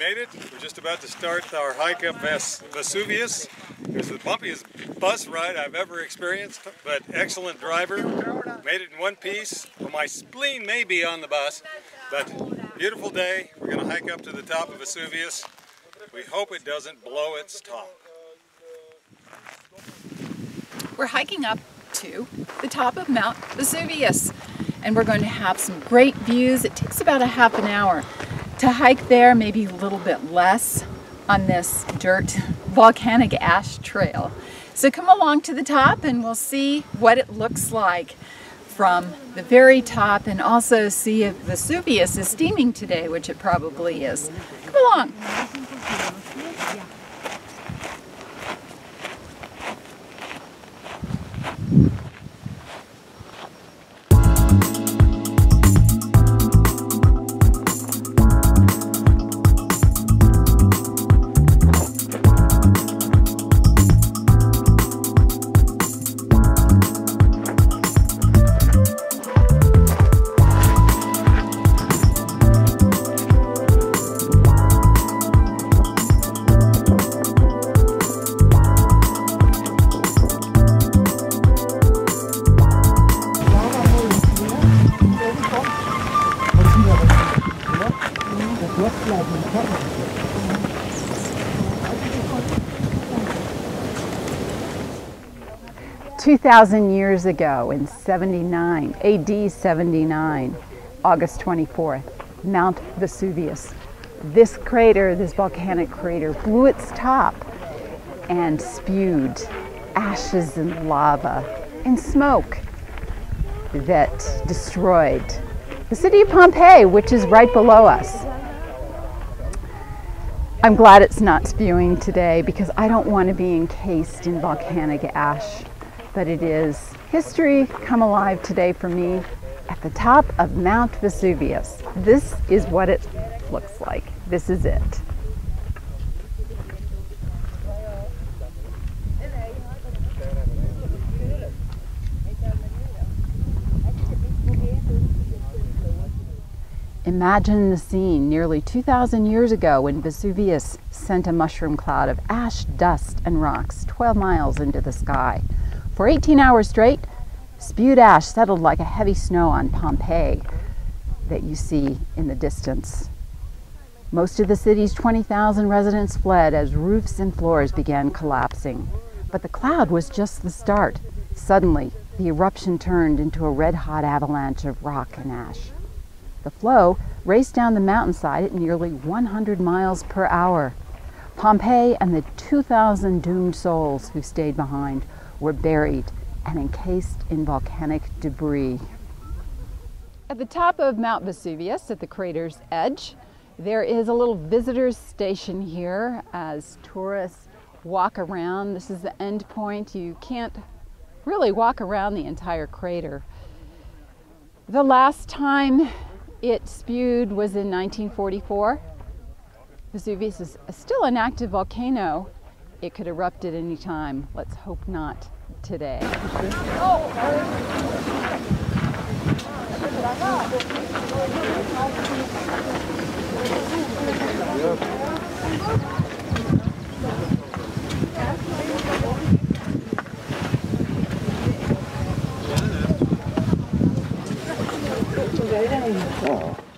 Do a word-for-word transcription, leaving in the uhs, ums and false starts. made it. We're just about to start our hike up Vesuvius. It was the bumpiest bus ride I've ever experienced, but excellent driver. Made it in one piece. Well, my spleen may be on the bus, but beautiful day. We're going to hike up to the top of Vesuvius. We hope it doesn't blow its top. We're hiking up to the top of Mount Vesuvius, and we're going to have some great views. It takes about a half an hour to hike there, maybe a little bit less on this dirt volcanic ash trail. So come along to the top and we'll see what it looks like from the very top, and also see if Vesuvius is steaming today, which it probably is. Come along. two thousand years ago in seventy-nine, A D seventy-nine, August twenty-fourth, Mount Vesuvius. This crater, this volcanic crater, blew its top and spewed ashes and lava and smoke that destroyed the city of Pompeii, which is right below us. I'm glad it's not spewing today because I don't want to be encased in volcanic ash, but it is history come alive today for me at the top of Mount Vesuvius. This is what it looks like. This is it. Imagine the scene nearly two thousand years ago when Vesuvius sent a mushroom cloud of ash, dust, and rocks twelve miles into the sky. For eighteen hours straight, spewed ash settled like a heavy snow on Pompeii that you see in the distance. Most of the city's twenty thousand residents fled as roofs and floors began collapsing. But the cloud was just the start. Suddenly, the eruption turned into a red-hot avalanche of rock and ash. The flow raced down the mountainside at nearly one hundred miles per hour. Pompeii and the two thousand doomed souls who stayed behind were buried and encased in volcanic debris. At the top of Mount Vesuvius, at the crater's edge, there is a little visitor's station here as tourists walk around. This is the end point. You can't really walk around the entire crater. The last time it spewed was in nineteen forty-four. Vesuvius is still an active volcano. It could erupt at any time. Let's hope not today. Oh.